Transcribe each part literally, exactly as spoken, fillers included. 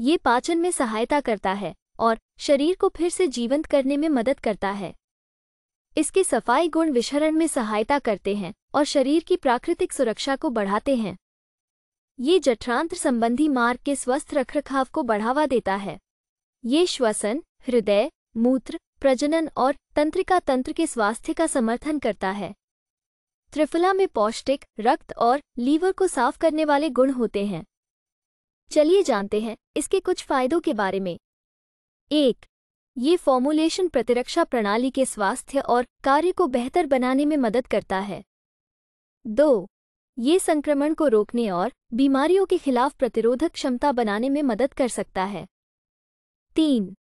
ये पाचन में सहायता करता है और शरीर को फिर से जीवंत करने में मदद करता है। इसके सफाई गुण विषहरण में सहायता करते हैं और शरीर की प्राकृतिक सुरक्षा को बढ़ाते हैं। ये जठरांत्र संबंधी मार्ग के स्वस्थ रखरखाव को बढ़ावा देता है। ये श्वसन, हृदय, मूत्र, प्रजनन और तंत्रिका तंत्र के स्वास्थ्य का समर्थन करता है। त्रिफला में पौष्टिक, रक्त और लीवर को साफ करने वाले गुण होते हैं। चलिए जानते हैं इसके कुछ फायदों के बारे में। एक, ये फॉर्मुलेशन प्रतिरक्षा प्रणाली के स्वास्थ्य और कार्य को बेहतर बनाने में मदद करता है। दो, ये संक्रमण को रोकने और बीमारियों के खिलाफ प्रतिरोधक क्षमता बनाने में मदद कर सकता है। तीन,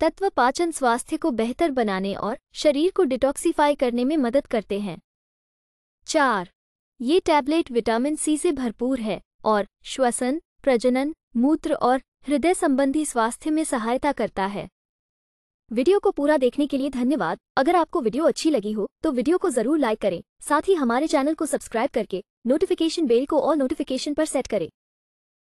तत्व पाचन स्वास्थ्य को बेहतर बनाने और शरीर को डिटॉक्सीफाई करने में मदद करते हैं। चार, ये टैबलेट विटामिन सी से भरपूर है और श्वसन, प्रजनन, मूत्र और हृदय संबंधी स्वास्थ्य में सहायता करता है। वीडियो को पूरा देखने के लिए धन्यवाद। अगर आपको वीडियो अच्छी लगी हो तो वीडियो को जरूर लाइक करें। साथ ही हमारे चैनल को सब्सक्राइब करके नोटिफिकेशन बेल को ऑल नोटिफिकेशन पर सेट करें।